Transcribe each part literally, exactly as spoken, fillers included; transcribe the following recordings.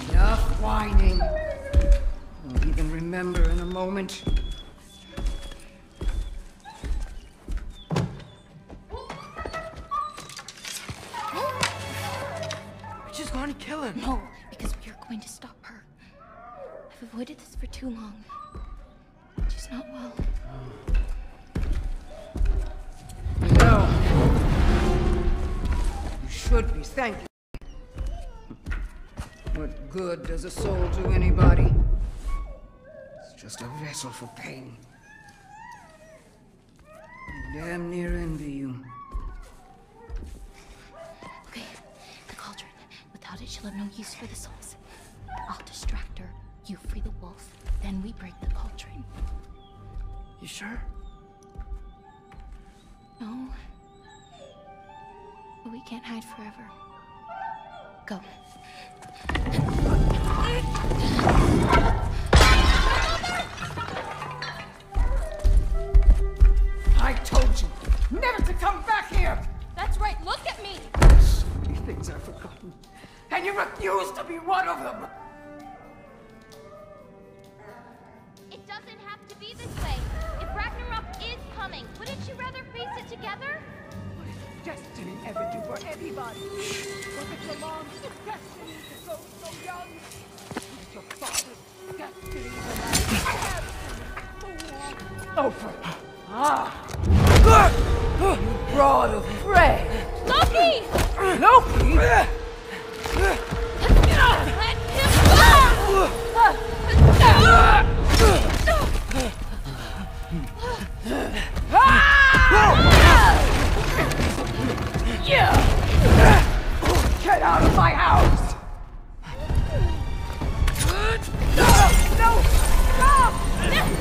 Enough whining. I'll even remember in a moment. Going to kill him. No, because we are going to stop her. I've avoided this for too long. She's not well. No. You should be thanking me. What good does a soul do anybody? It's just a vessel for pain. I damn near envy you. She'll have no use for the souls. I'll distract her, you free the wolf, then we break the cauldron. You sure? No. But we can't hide forever. Go. I told you never to come back here! That's right, look at me! So many things I've forgotten. And you refuse to be one of them! It doesn't have to be this way. If Ragnarok is coming, wouldn't you rather face it together? What does destiny ever do for anybody? Look at your mom's destiny to go so young. Look at your father's destiny to have Oprah. Ah! You brought a prey! Loki! Loki! Let him get out of my house! No! No! Stop! No!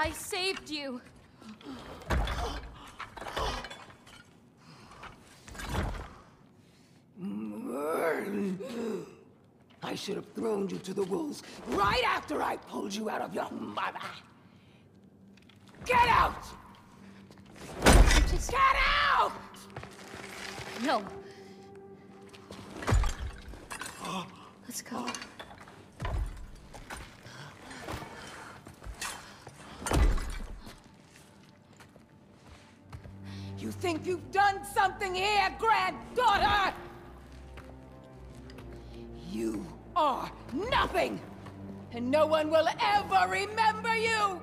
I saved you. I should have thrown you to the wolves right after I pulled you out of your mother. Get out! Just... Get out! No. Let's go. You think you've done something here, granddaughter? You are nothing, and no one will ever remember you!